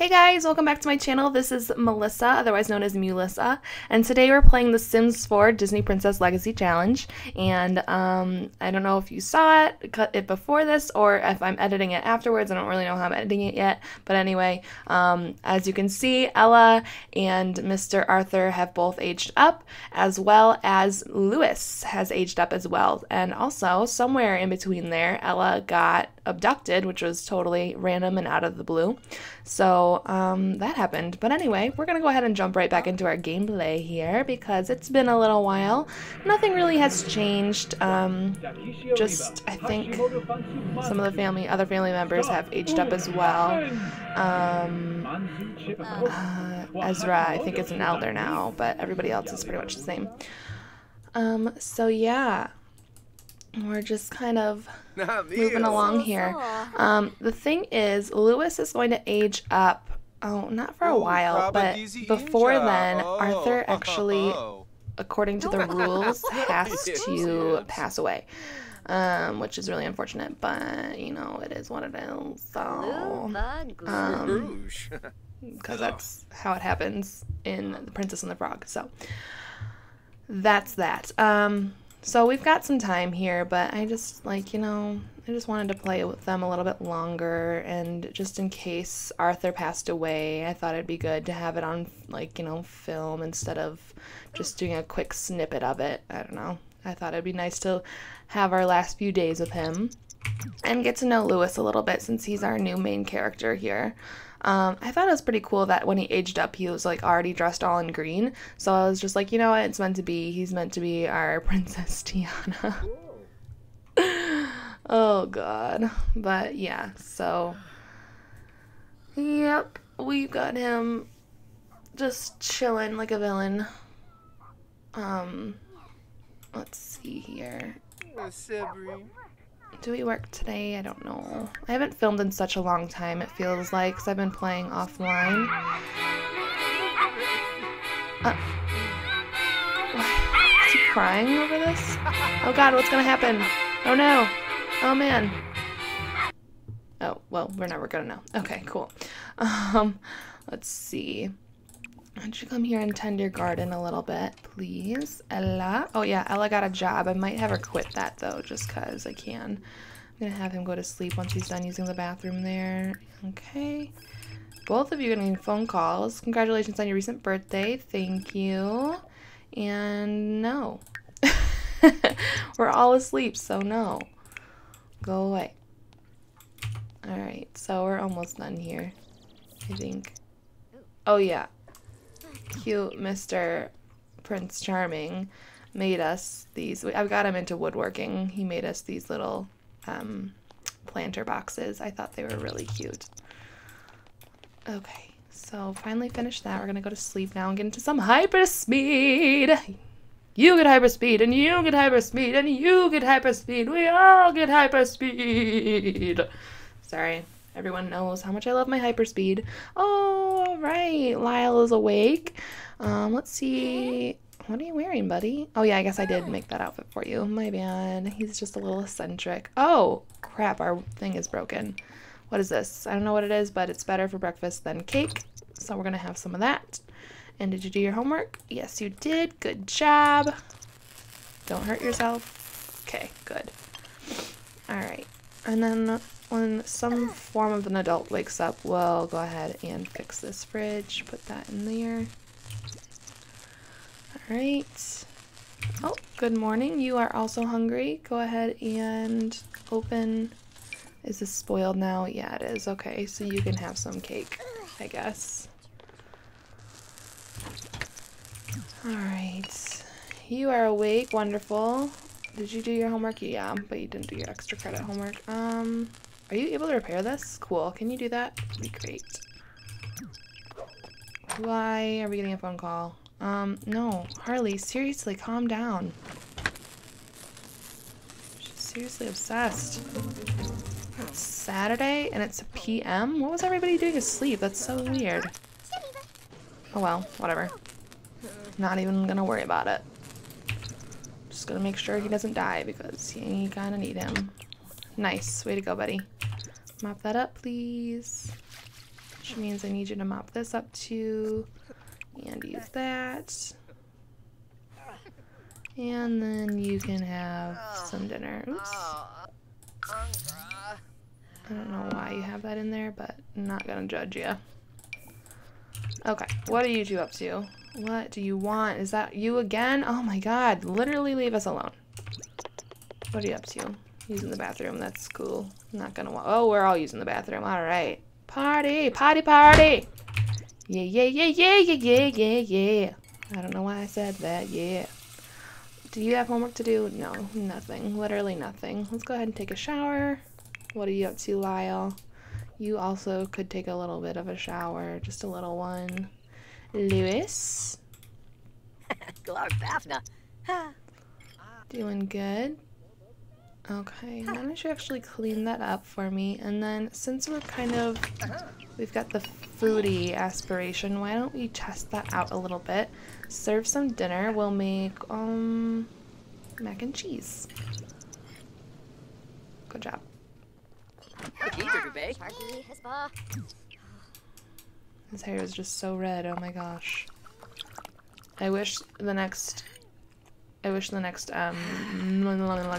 Hey guys, welcome back to my channel. This is Melissa, otherwise known as Mulissa, and today we're playing the Sims 4 Disney Princess Legacy Challenge. And I don't know if you saw it, cut it before this, or if I'm editing it afterwards. I don't really know how I'm editing it yet. But anyway, as you can see, Ella and Mr. Arthur have both aged up, as well as Lewis has aged up as well. And also, somewhere in between there, Ella got abducted, which was totally random and out of the blue. So that happened. But anyway, we're gonna go ahead and jump right back into our gameplay here because it's been a little while. Nothing really has changed. Just I think some of the other family members have aged up as well. Ezra, I think, is an elder now, but everybody else is pretty much the same. So yeah. We're just kind of moving along here. The thing is, Lewis is going to age up, not for a while, but before then, Arthur actually, according to the rules, has to pass away, which is really unfortunate, but, you know, it is what it is, so, because that's how it happens in The Princess and the Frog, so, that's that. So we've got some time here, but I just, like, you know, I just wanted to play with them a little bit longer, and just in case Arthur passed away, I thought it'd be good to have it on, like, you know, film instead of just doing a quick snippet of it. I don't know. I thought it'd be nice to have our last few days with him and get to know Lewis a little bit since he's our new main character here. I thought it was pretty cool that when he aged up, he was, like, already dressed all in green. So I was just like, you know what, it's meant to be. He's meant to be our Princess Tiana. Oh, God. But, yeah, so, yep, we've got him just chilling like a villain. Let's see here. Do we work today? I don't know. I haven't filmed in such a long time, it feels like, because I've been playing offline. Is he crying over this? Oh god, what's gonna happen? Oh no. Oh man. Oh, well, we're never gonna know. Okay, cool. Let's see. Why don't you come here and tend your garden a little bit, please? Ella. Oh, yeah, Ella got a job. I might have her quit that, though, just because I can. I'm going to have him go to sleep once he's done using the bathroom there. Okay. Both of you are getting phone calls. Congratulations on your recent birthday. Thank you. And no. We're all asleep, so no. Go away. All right, so we're almost done here, I think. Oh, yeah. Cute Mr. Prince Charming made us these. I've got him into woodworking. He made us these little planter boxes. I thought they were really cute. Okay, so finally finished that. We're gonna go to sleep now and get into some hyperspeed. You get hyperspeed, and you get hyperspeed, and you get hyperspeed. We all get hyperspeed. Sorry. Everyone knows how much I love my hyperspeed. Oh, all right. Lyle is awake. Let's see. What are you wearing, buddy? Oh, yeah, I guess I did make that outfit for you. My bad. He's just a little eccentric. Oh, crap. Our thing is broken. What is this? I don't know what it is, but it's better for breakfast than cake. So we're going to have some of that. And did you do your homework? Yes, you did. Good job. Don't hurt yourself. Okay, good. All right. And then when some form of an adult wakes up, we'll go ahead and fix this fridge. Put that in there. Alright. Oh, good morning. You are also hungry. Go ahead and open. Is this spoiled now? Yeah, it is. Okay, so you can have some cake, I guess. Alright. You are awake. Wonderful. Did you do your homework? Yeah, but you didn't do your extra credit homework. Are you able to repair this? Cool. Can you do that? That'd be great. Why are we getting a phone call? No. Harley, seriously, calm down. She's seriously obsessed. It's Saturday and it's a PM? What was everybody doing asleep? That's so weird. Oh well, whatever. Not even gonna worry about it. Just gonna make sure he doesn't die because you kinda need him. Nice. Way to go, buddy. Mop that up, please. which means I need you to mop this up too, and use that. And then you can have some dinner. Oops. I don't know why you have that in there, but I'm not gonna judge you. Okay, what are you two up to? What do you want? Is that you again? Oh my god, literally leave us alone. What are you up to? Using the bathroom, that's cool. I'm not gonna want. Oh, we're all using the bathroom, alright. Party, party, party! Yeah, yeah, yeah, yeah, yeah, yeah, yeah. I don't know why I said that, yeah. Do you have homework to do? No, nothing. Literally nothing. Let's go ahead and take a shower. What are you up to, Lyle? You also could take a little bit of a shower. Just a little one. Lewis? Doing good. Okay, why don't you actually clean that up for me? And then since we're kind of... we've got the foodie aspiration. Why don't we test that out a little bit? Serve some dinner. We'll make mac and cheese. Good job. His hair is just so red. Oh my gosh. I wish the next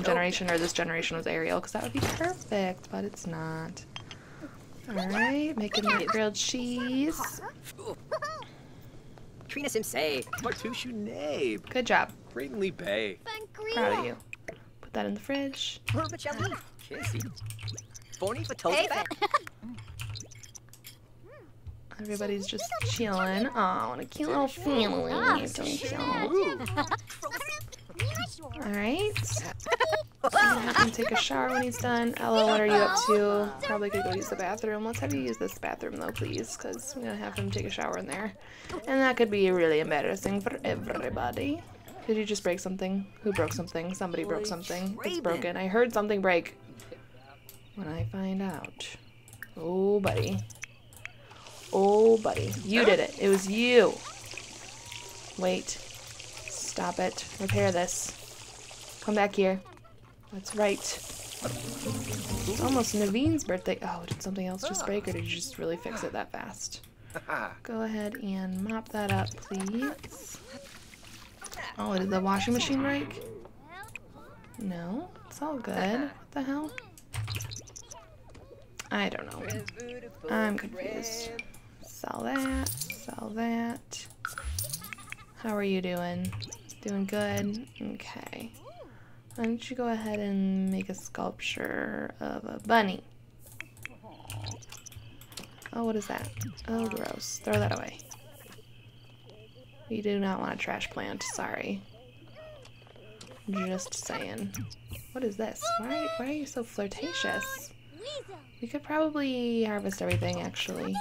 generation or this generation was Ariel, because that would be perfect, but it's not. Alright, making that grilled cheese. Good job. Proud of you. Put that in the fridge. Everybody's just chilling. Oh, what a cute little family. Alright. You can take a shower when he's done. Ella, what are you up to? Probably could go use the bathroom. Let's have you use this bathroom, though, please, because I'm going to have him take a shower in there. And that could be really embarrassing for everybody. Did you just break something? Who broke something? Somebody broke something. It's broken. I heard something break. When I find out. Oh, buddy. Oh, buddy. You did it. It was you. Wait. Stop it. Repair this. Come back here. That's right. It's almost Naveen's birthday. Oh, did something else just break, or did you just really fix it that fast? Go ahead and mop that up, please. Oh, did the washing machine break? No. It's all good. What the hell? I don't know. I'm confused. Sell that. Sell that. How are you doing? Doing good? Okay. Why don't you go ahead and make a sculpture of a bunny? Oh, what is that? Oh, gross. Throw that away. We do not want a trash plant. Sorry. Just saying. What is this? Why are you so flirtatious? We could probably harvest everything, actually.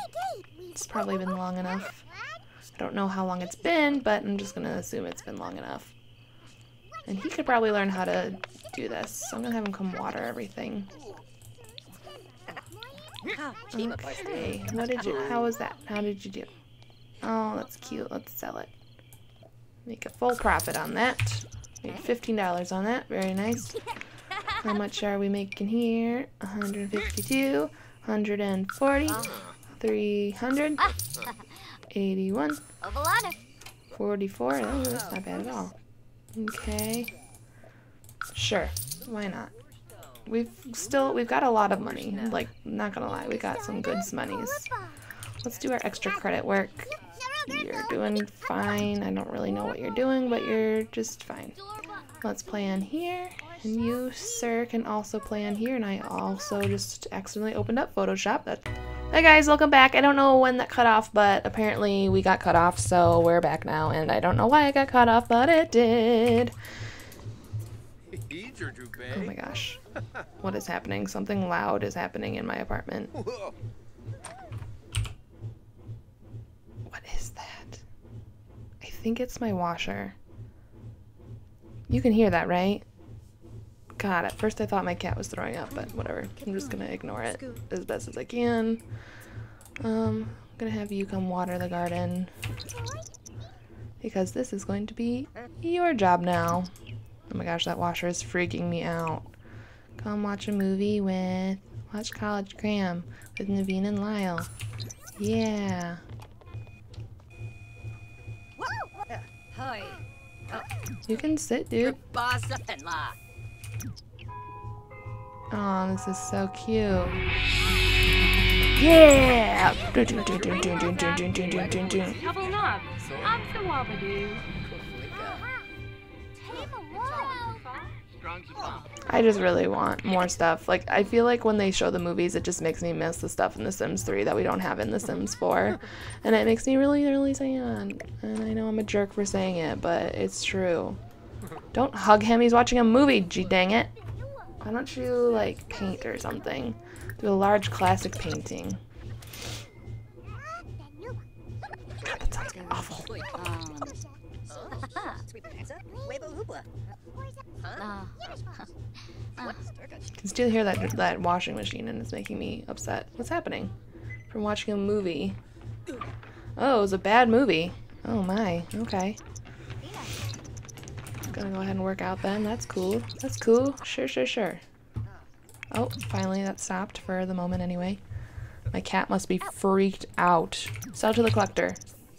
It's probably been long enough. I don't know how long it's been, but I'm just going to assume it's been long enough. And he could probably learn how to do this. So I'm going to have him come water everything. Okay. What did you... how was that? How did you do? Oh, that's cute. Let's sell it. Make a full profit on that. Made $15 on that. Very nice. How much are we making here? 152, 140, 300, 81, 44. Oh, that's not bad at all. Okay. Sure. Why not? We've got a lot of money. Like, not gonna lie, we got some good monies. Let's do our extra credit work. You're doing fine. I don't really know what you're doing, but you're just fine. Let's play in here. And you, sir, can also play on here, and I also just accidentally opened up Photoshop. Hi guys, welcome back. I don't know when that cut off, but apparently we got cut off, so we're back now, and I don't know why I got cut off, but it did. Oh my gosh. What is happening? Something loud is happening in my apartment. What is that? I think it's my washer. You can hear that, right? God, at first I thought my cat was throwing up, but whatever. I'm just gonna ignore it as best as I can. I'm gonna have you come water the garden. Because this is going to be your job now. Oh my gosh, that washer is freaking me out. Come watch a movie with... watch College Cram with Naveen and Lyle. Yeah. You can sit, dude. Oh, this is so cute. Yeah! I just really want more stuff. Like, I feel like when they show the movies, it just makes me miss the stuff in The Sims 3 that we don't have in The Sims 4. And it makes me really, really sad. And I know I'm a jerk for saying it, but it's true. Don't hug him, he's watching a movie, gee dang it. Why don't you, like, paint or something? Do a large classic painting. God, that sounds awful. You can still hear that washing machine, and it's making me upset. What's happening? From watching a movie. Oh, it was a bad movie. Oh my, okay. Gonna go ahead and work out then. That's cool. That's cool. Sure, sure, sure. Oh, finally that stopped for the moment anyway. My cat must be freaked out. Sell to the collector.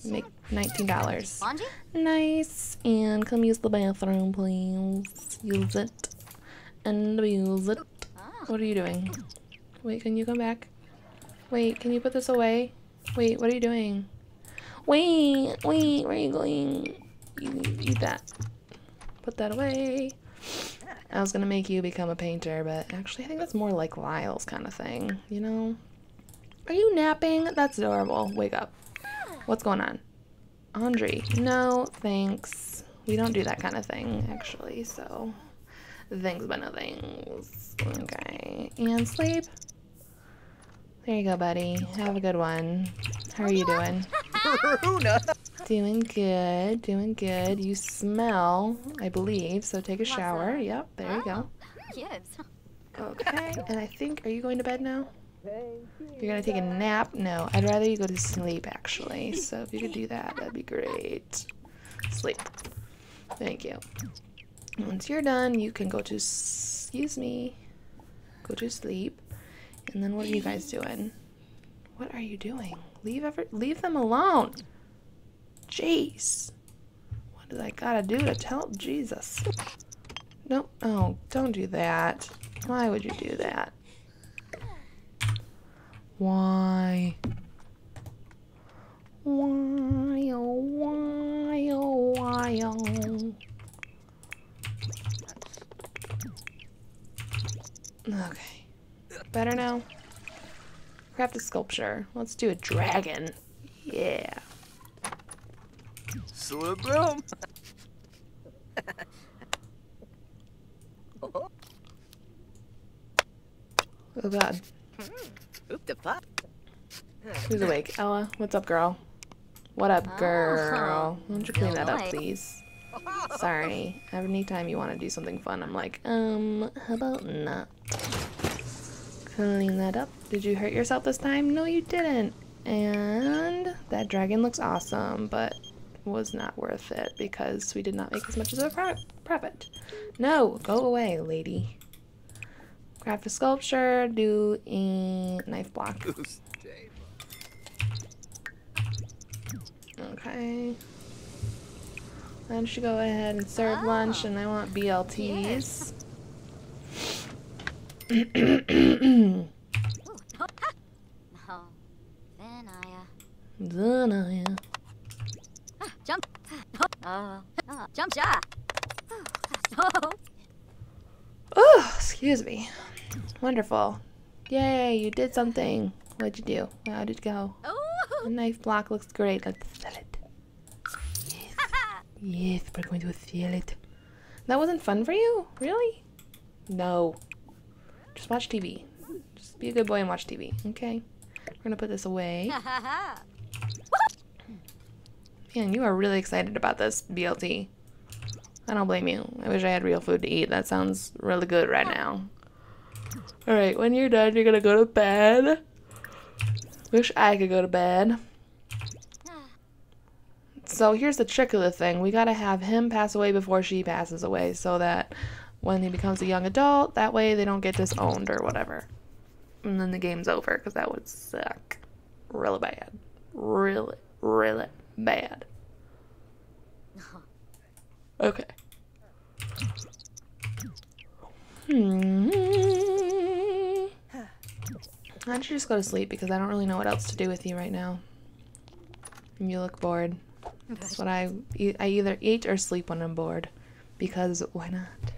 Make $19. Nice. And come use the bathroom, please. Use it. And abuse it. What are you doing? Wait, can you come back? Wait, can you put this away? Wait, what are you doing? Wait, wait, where are you going? You eat that. Put that away. I was gonna make you become a painter, but actually I think that's more like Lyle's kind of thing, you know? Are you napping? That's adorable. Wake up. What's going on? Andre. No, thanks. We don't do that kind of thing, actually, so... Thanks, but no thanks. Okay. And sleep. There you go, buddy. Have a good one. How are you doing? Doing good, doing good. You smell, I believe, so take a shower. Yep, there you go. Okay, and I think, are you going to bed now? You're gonna take a nap? No, I'd rather you go to sleep, actually. So if you could do that, that'd be great. Sleep. Thank you. Once you're done, you can go to, excuse me, go to sleep. And then what are you guys doing? What are you doing? Leave them alone. Jeez. What did I gotta do to tell Jesus? Nope. Oh, don't do that. Why would you do that? Why, oh, why, oh, why, oh. Okay. Better now? Craft a sculpture. Let's do a dragon. Yeah. Boom. Oh god. Who's awake? Ella, what's up, girl? What up, girl? Why don't you clean that up, please? Sorry. Every time you want to do something fun, I'm like, how about not? Clean that up. Did you hurt yourself this time? No, you didn't. And that dragon looks awesome, but was not worth it because we did not make as much as a profit. No, go away, lady. Craft a sculpture, do a knife block. Okay. Then she go ahead and serve lunch, and I want BLTs. Yeah. Zanaya. Jump! Jump! Oh, excuse me. Wonderful. Yay, you did something. What'd you do? How'd it go? The knife block looks great. Let's sell it. Yes. Yes, we're going to sell it. That wasn't fun for you? Really? No. Just watch TV. Just be a good boy and watch TV, okay? We're gonna put this away. Man, you are really excited about this BLT. I don't blame you. I wish I had real food to eat. That sounds really good right now. Alright, when you're done, you're gonna go to bed. Wish I could go to bed. So here's the trick of the thing. We gotta have him pass away before she passes away so that when he becomes a young adult, that way they don't get disowned or whatever. And then the game's over, because that would suck. really bad. Really, really bad. Okay. I should just go to sleep because I don't really know what else to do with you right now. You look bored. That's what I eat. I either eat or sleep when I'm bored. Because why not?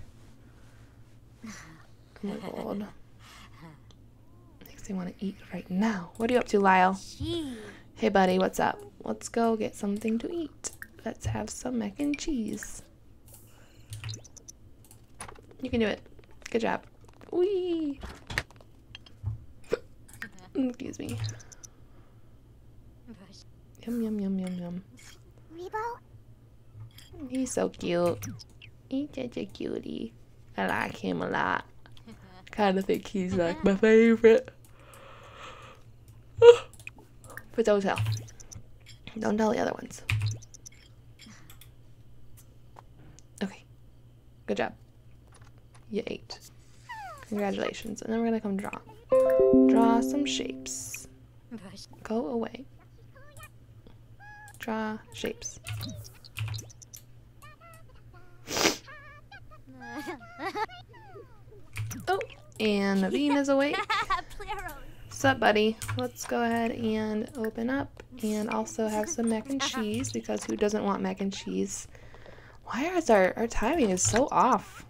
I'm bored. Makes me want to eat right now. What are you up to, Lyle? Hey, buddy, what's up? Let's go get something to eat. Let's have some mac and cheese. You can do it. Good job. Whee! Excuse me. Yum, yum, yum, yum, yum. He's so cute. He's such a cutie. I like him a lot. Kind of think he's like my favorite. But don't tell. Don't tell the other ones. Okay. Good job. You ate. Congratulations. And then we're gonna come draw. Draw some shapes. Go away. Draw shapes. Oh, and Naveen is awake. Sup, buddy? Let's go ahead and open up and also have some mac and cheese, because who doesn't want mac and cheese? Why is our timing is so off?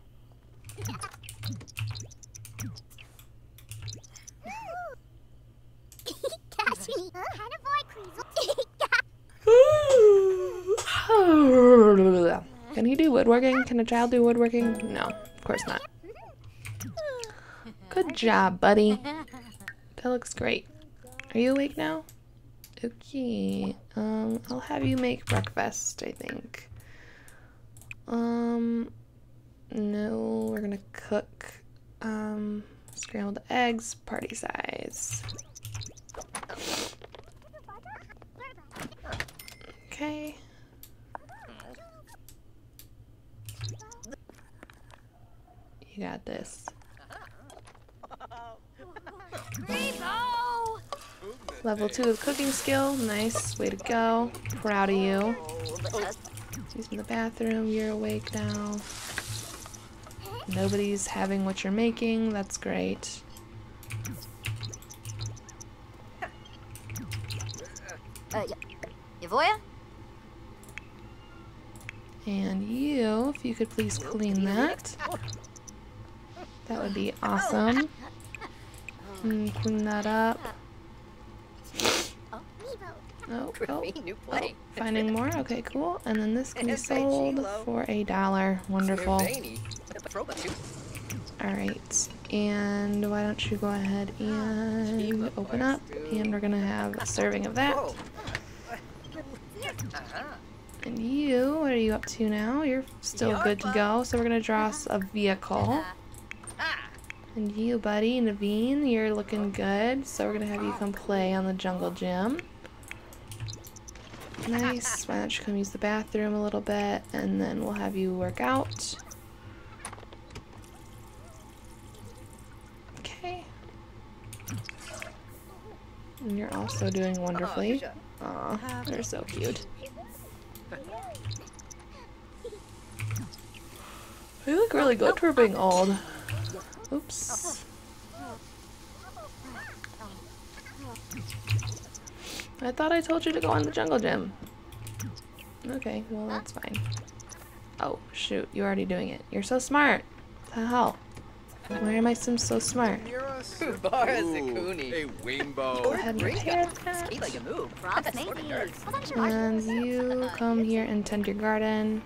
Can he do woodworking? Can a child do woodworking? No, of course not. Good job, buddy. That looks great. Are you awake now? Okay. I'll have you make breakfast, I think. No, we're gonna cook scrambled eggs, party size. Okay. You got this. Level 2 of cooking skill. Nice. Way to go. Proud of you. She's in the bathroom. You're awake now. Nobody's having what you're making. That's great. And you, if you could please clean that. That would be awesome. And clean that up. Oh, finding more? Okay, cool. And then this can be sold for $1. Wonderful. Alright. And why don't you go ahead and open up. And we're going to have a serving of that. And you, what are you up to now? You're still good to go. So we're going to draw us a vehicle. And you, buddy, Naveen, you're looking good. So we're going to have you come play on the jungle gym. Nice. Why don't you come use the bathroom a little bit, and then we'll have you work out. Okay. And you're also doing wonderfully. Aw, they're so cute. They look really good for being old. Oops. I thought I told you to go on the jungle gym. Okay, well, that's fine. Oh, shoot. You're already doing it. You're so smart. What the hell? Why are my Sims so smart? Ooh, go ahead and repair that. And you come here and tend your garden.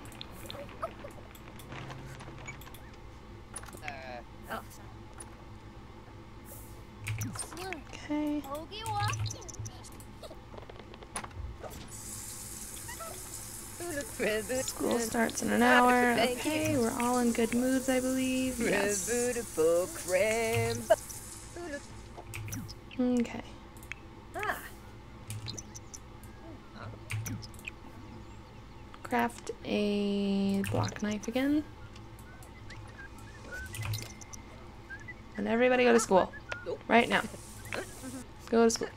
Okay. School starts in an hour. Okay, we're all in good moods, I believe. Yes. Okay. Craft a block knife again. And everybody go to school. Right now. Go to school.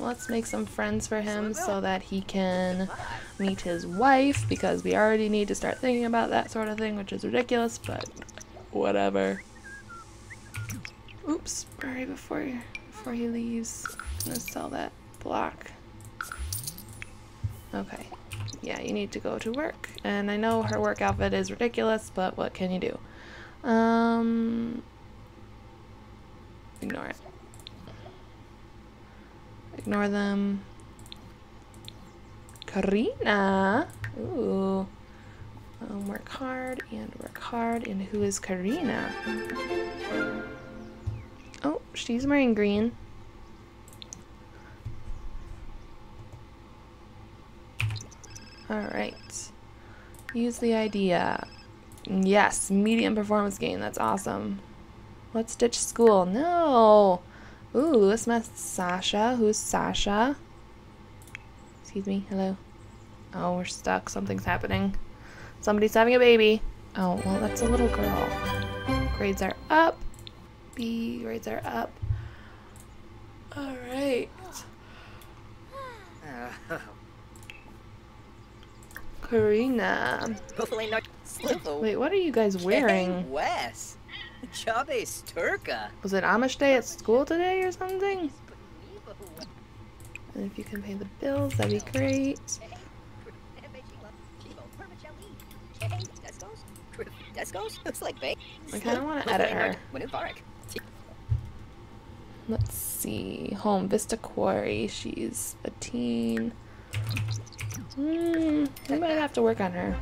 Let's make some friends for him so that he can meet his wife, because we already need to start thinking about that sort of thing, which is ridiculous, but whatever. Oops, hurry before he leaves. I'm gonna sell that block. Okay. Yeah, you need to go to work. And I know her work outfit is ridiculous, but what can you do? Ignore it. Ignore them. Karina! Ooh. Work hard and work hard. And who is Karina? Oh, she's wearing green. Alright. Use the idea. Yes, medium performance gain. That's awesome. Let's ditch school. No! Ooh, let's mess Sasha. Who's Sasha? Excuse me. Hello. Oh, we're stuck. Something's happening. Somebody's having a baby. Oh, well, that's a little girl. Grades are up. B grades are up. Alright. Karina. Wait, what are you guys wearing? Was it Amish Day at school today or something? And if you can pay the bills, that'd be great. I kind of want to edit her. Let's see. Home, Vista Quarry. She's a teen. We might have to work on her.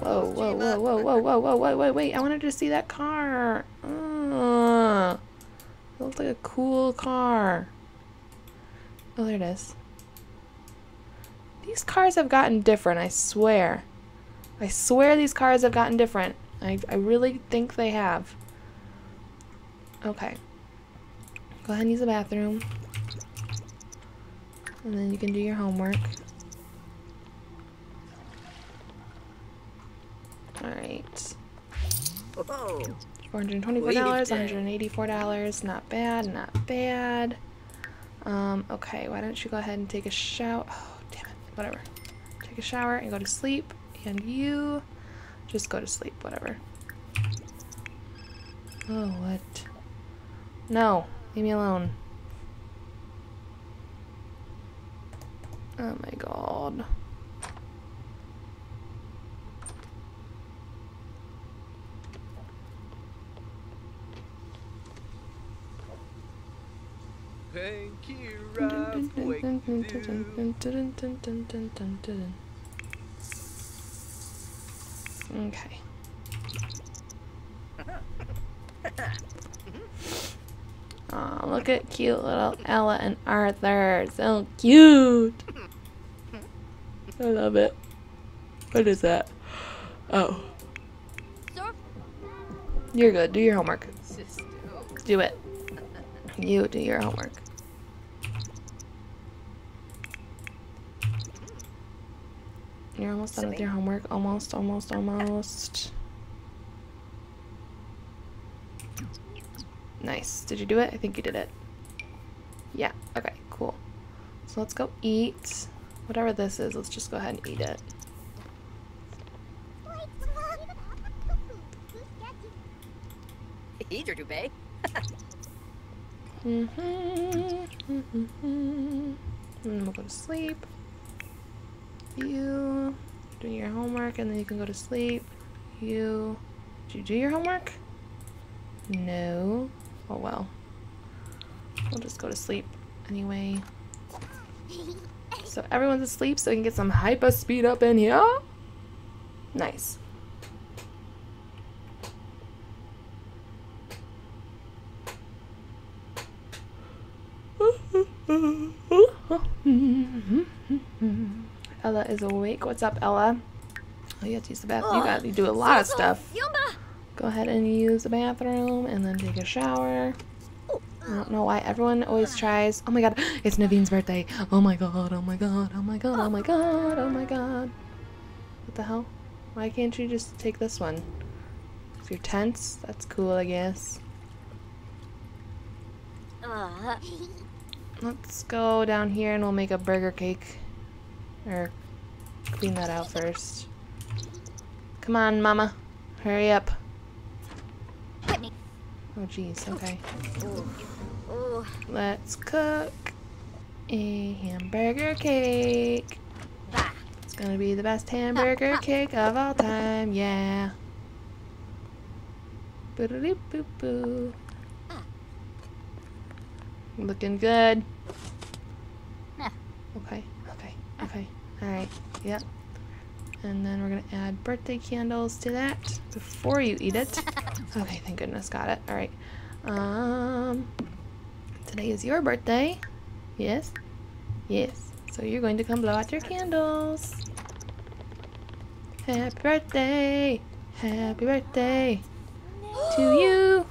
Whoa, whoa, whoa, whoa, whoa, whoa, whoa, whoa, wait, wait. I wanted to see that car. It looks like a cool car. Oh, there it is. These cars have gotten different, I swear. I swear these cars have gotten different. I really think they have. Okay. Go ahead and use the bathroom. And then you can do your homework. Alright. $424, $184. Not bad, not bad. Okay, why don't you go ahead and take a shower? Oh, damn it. Whatever. Take a shower and go to sleep. And you just go to sleep, whatever. Oh, what? No, leave me alone. Oh my god. Thank you, Rob. Okay. Aw, look at cute little Ella and Arthur. So cute. I love it. What is that? Oh. You're good. Do your homework. Do it. You do your homework. You're almost done with your homework. Almost, almost, almost. Nice. Did you do it? I think you did it. Yeah. Okay, cool. So let's go eat. Whatever this is, let's just go ahead and eat it. And then we'll go to sleep. You do your homework, and then you can go to sleep. You. Did you do your homework? No. Oh well. We'll just go to sleep anyway. So everyone's asleep, so we can get some hyper speed up in here. Nice. Ella is awake. What's up, Ella? Oh, you have to use the bathroom. You do a lot of stuff. Go ahead and use the bathroom, and then take a shower. I don't know why everyone always tries. Oh my god, it's Naveen's birthday. Oh my god, oh my god, oh my god, oh my god, oh my god. What the hell? Why can't you just take this one? If you're tense, that's cool, I guess. Let's go down here and we'll make a burger cake. Or clean that out first. Come on, Mama. Hurry up. Oh, jeez. Okay. Let's cook a hamburger cake. It's gonna be the best hamburger cake of all time. Yeah. Boo-doo-doo-boo-boo. Looking good. Okay. Okay. Okay. Alright. Yep. And then we're going to add birthday candles to that before you eat it. Okay, thank goodness. Got it. Alright. Today is your birthday. Yes? Yes. So you're going to come blow out your candles. Happy birthday. Happy birthday to you.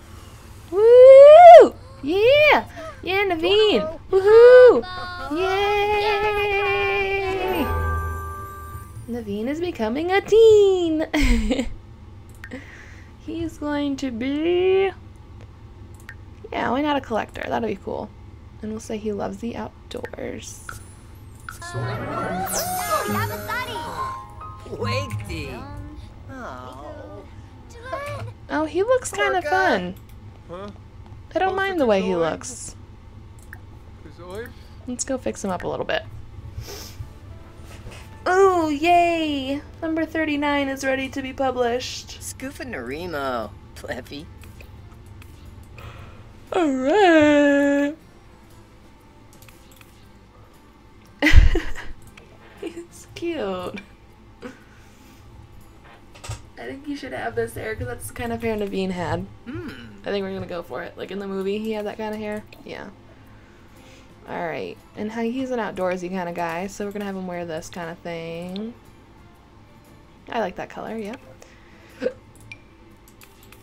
Woo! Yeah! Yeah, Naveen! Woohoo! Yay! Naveen is becoming a teen! He's going to be... yeah, why not a collector? That'll be cool. And we'll say he loves the outdoors. Oh, he looks kind of fun. I don't mind the way he looks. Let's go fix him up a little bit. Oh, yay! Number 39 is ready to be published. Scoofanarimo, Pleffy. Alright! He's cute. I think you should have this hair because that's the kind of hair Naveen had. I think we're gonna go for it. Like in the movie, he had that kind of hair. Yeah. Alright, and he's an outdoorsy kind of guy, so we're going to have him wear this kind of thing. I like that color, yep.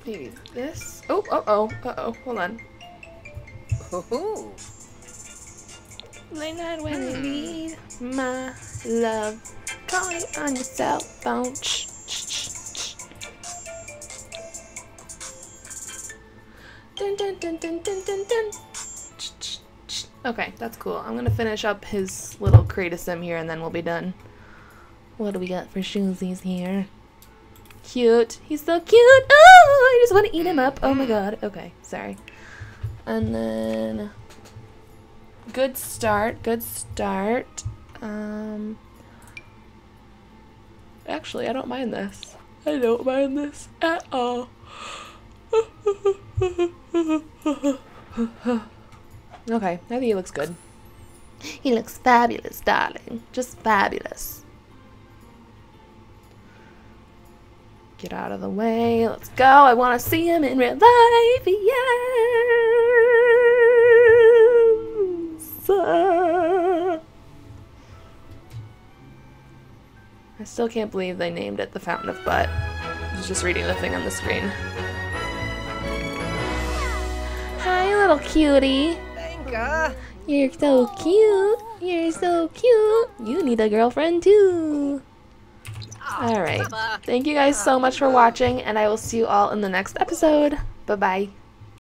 Maybe this. Oh, uh-oh, uh-oh, hold on. Oh-hoo. Late night when you need my love, call me on your cell phone. Shh, shh, shh, shh. Dun, dun, dun, dun, dun, dun, dun. Okay, that's cool. I'm gonna finish up his little create sim here and then we'll be done. What do we got for shoesies here? Cute. He's so cute. Oh, I just want to eat him up. Oh my god. Okay, sorry. And then... good start. Good start. Actually, I don't mind this. I don't mind this at all. Okay, I think he looks good. He looks fabulous, darling. Just fabulous. Get out of the way. Let's go. I want to see him in real life. Yes! I still can't believe they named it the Fountain of Butt. I was just reading the thing on the screen. Hi, little cutie. You're so cute. You're so cute. You need a girlfriend too. Alright. Thank you guys so much for watching, and I will see you all in the next episode. Bye-bye.